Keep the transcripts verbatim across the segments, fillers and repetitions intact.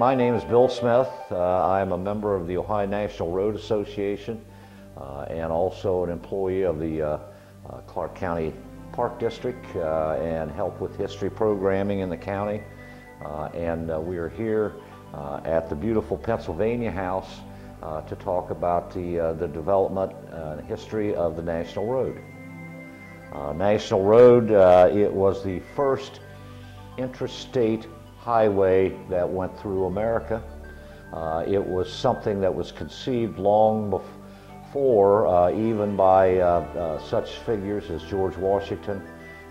My name is Bill Smith. Uh, I am a member of the Ohio National Road Association uh, and also an employee of the uh, uh, Clark County Park District uh, and help with history programming in the county. Uh, and uh, we are here uh, at the beautiful Pennsylvania House uh, to talk about the, uh, the development and history of the National Road. Uh, National Road, uh, it was the first interstate highway that went through America. Uh, it was something that was conceived long before uh, even by uh, uh, such figures as George Washington,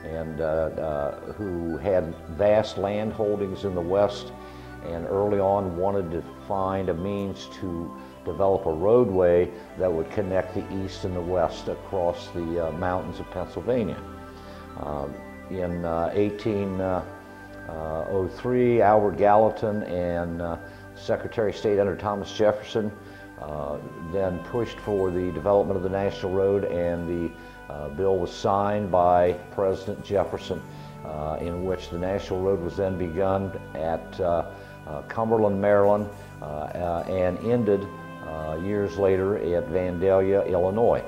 and uh, uh, who had vast land holdings in the West and early on wanted to find a means to develop a roadway that would connect the East and the West across the uh, mountains of Pennsylvania. Uh, in uh, eighteen oh three, Albert Gallatin and uh, Secretary of State under Thomas Jefferson uh, then pushed for the development of the National Road, and the uh, bill was signed by President Jefferson, uh, in which the National Road was then begun at uh, uh, Cumberland, Maryland, uh, uh, and ended uh, years later at Vandalia, Illinois.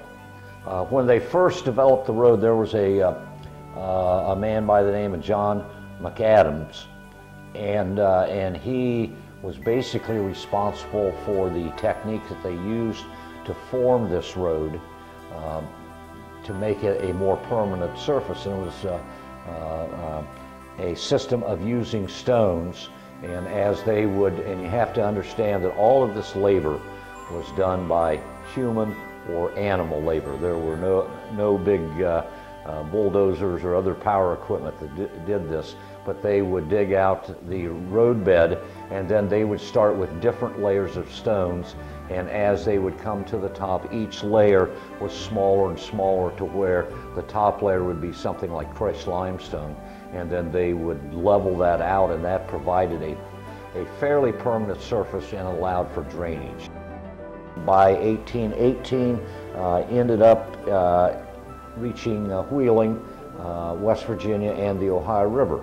Uh, when they first developed the road, there was a, uh, uh, a man by the name of John McAdams, and uh, and he was basically responsible for the technique that they used to form this road uh, to make it a more permanent surface. And it was uh, uh, uh, a system of using stones, and as they would, and you have to understand that all of this labor was done by human or animal labor. There were no no big uh, Uh, bulldozers or other power equipment that did this, but they would dig out the roadbed, and then they would start with different layers of stones, and as they would come to the top, each layer was smaller and smaller to where the top layer would be something like crushed limestone, and then they would level that out, and that provided a, a fairly permanent surface and allowed for drainage. By eighteen eighteen, uh, ended up uh, reaching uh, Wheeling, uh, West Virginia, and the Ohio River.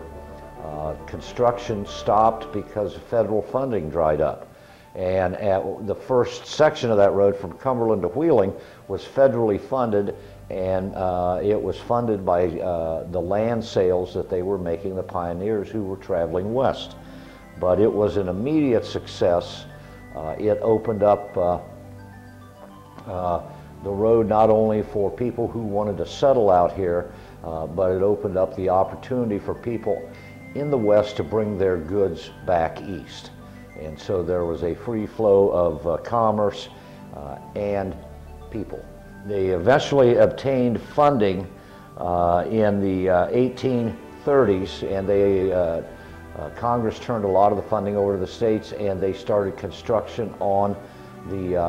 Uh, construction stopped because federal funding dried up. And at the first section of that road from Cumberland to Wheeling was federally funded, and uh, it was funded by uh, the land sales that they were making, the pioneers who were traveling west. But it was an immediate success. Uh, it opened up uh, uh, the road not only for people who wanted to settle out here, uh, but it opened up the opportunity for people in the West to bring their goods back east. And so there was a free flow of uh, commerce uh, and people. They eventually obtained funding uh, in the uh, eighteen thirties, and they, uh, uh, Congress turned a lot of the funding over to the states, and they started construction on the, uh,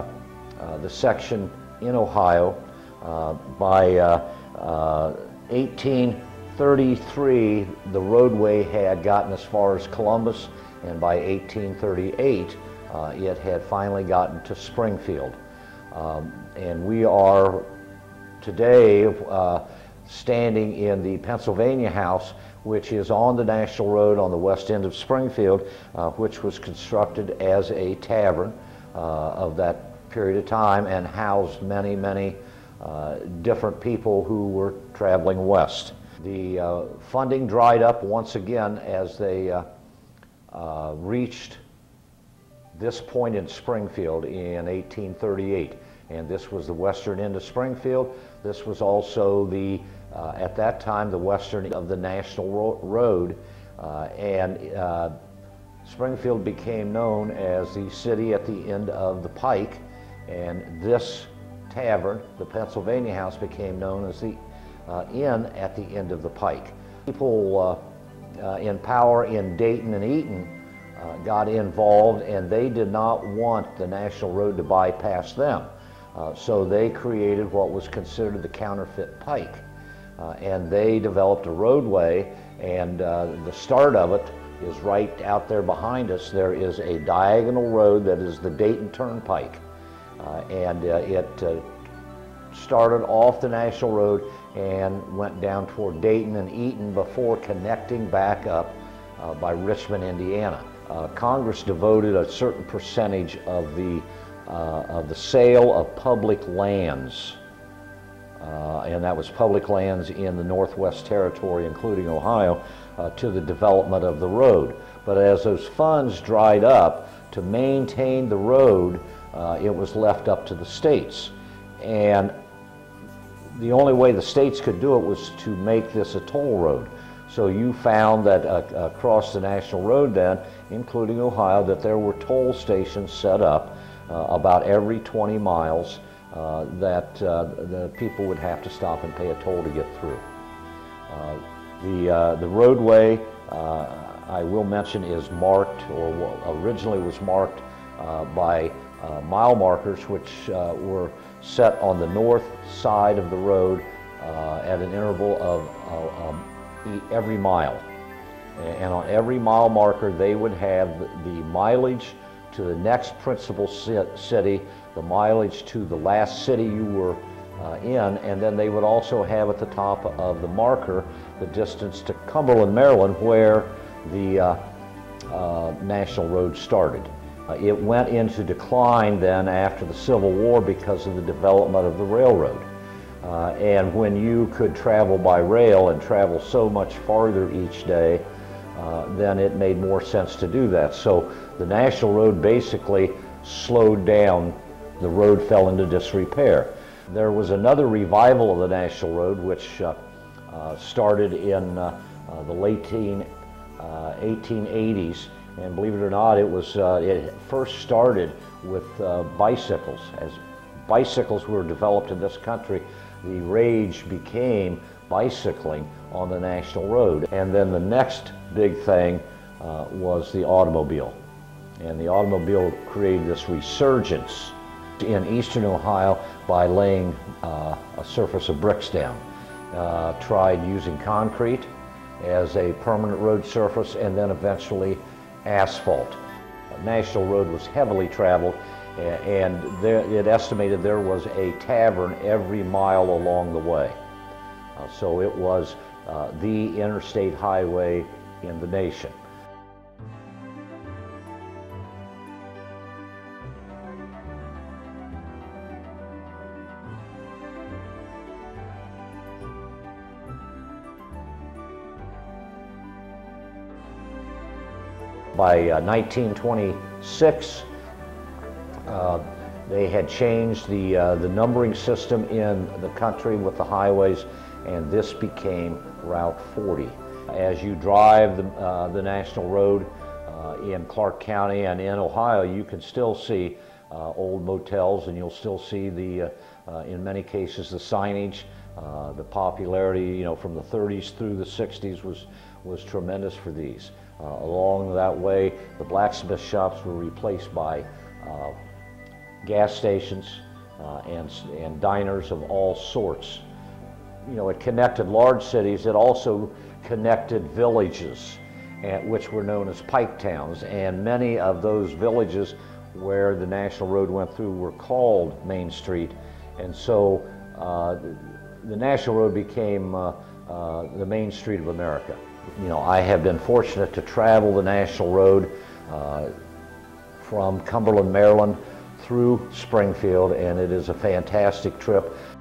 uh, the section in Ohio. Uh, by uh, uh, eighteen thirty-three, the roadway had gotten as far as Columbus, and by eighteen thirty-eight, uh, it had finally gotten to Springfield. Um, and we are today uh, standing in the Pennsylvania House, which is on the National Road on the west end of Springfield, uh, which was constructed as a tavern uh, of that period of time, and housed many, many uh, different people who were traveling west. The uh, funding dried up once again as they uh, uh, reached this point in Springfield in eighteen thirty-eight. And this was the western end of Springfield. This was also the, uh, at that time, the western end of the National Ro- Road. Uh, and uh, Springfield became known as the city at the end of the pike. And this tavern, the Pennsylvania House, became known as the uh, inn at the end of the pike. People uh, uh, in power in Dayton and Eaton uh, got involved, and they did not want the National Road to bypass them. Uh, so they created what was considered the counterfeit pike. Uh, and they developed a roadway, and uh, the start of it is right out there behind us. There is a diagonal road that is the Dayton Turnpike. Uh, and uh, it uh, started off the National Road and went down toward Dayton and Eaton before connecting back up uh, by Richmond, Indiana. Uh, Congress devoted a certain percentage of the, uh, of the sale of public lands, uh, and that was public lands in the Northwest Territory, including Ohio, uh, to the development of the road. But as those funds dried up to maintain the road, uh, it was left up to the states. And the only way the states could do it was to make this a toll road. So you found that uh, across the National Road then, including Ohio, that there were toll stations set up uh, about every twenty miles uh, that uh, the people would have to stop and pay a toll to get through. Uh, the, uh, the roadway, uh, I will mention, is marked, or originally was marked uh, by uh, mile markers, which uh, were set on the north side of the road uh, at an interval of uh, um, every mile, and on every mile marker they would have the mileage to the next principal city, the mileage to the last city you were uh, in, and then they would also have at the top of the marker the distance to Cumberland, Maryland, where the uh, uh, National Road started. Uh, it went into decline then after the Civil War because of the development of the railroad. Uh, and when you could travel by rail and travel so much farther each day, uh, then it made more sense to do that. So the National Road basically slowed down. The road fell into disrepair. There was another revival of the National Road, which uh, uh, started in uh, uh, the late teen, uh, eighteen eighties. And believe it or not, it was uh, it first started with uh, bicycles. As bicycles were developed in this country, the rage became bicycling on the National Road. And then the next big thing uh, was the automobile. And the automobile created this resurgence in eastern Ohio by laying uh, a surface of bricks down. Uh, tried using concrete as a permanent road surface, and then eventually asphalt. The National Road was heavily traveled, and there, it estimated there was a tavern every mile along the way. Uh, so it was uh, the interstate highway in the nation. By uh, nineteen twenty-six, Uh, they had changed the, uh, the numbering system in the country with the highways, and this became Route forty. As you drive the, uh, the National Road uh, in Clark County and in Ohio, you can still see uh, old motels, and you'll still see the, uh, uh, in many cases, the signage. Uh, the popularity, you know, from the thirties through the sixties was, was tremendous for these. Uh, along that way, the blacksmith shops were replaced by uh, gas stations uh, and, and diners of all sorts. You know, it connected large cities. It also connected villages, at, which were known as pike towns, and many of those villages where the National Road went through were called Main Street, and so uh, the National Road became uh, uh, the Main Street of America. You know, I have been fortunate to travel the National Road uh, from Cumberland, Maryland, through Springfield, and it is a fantastic trip.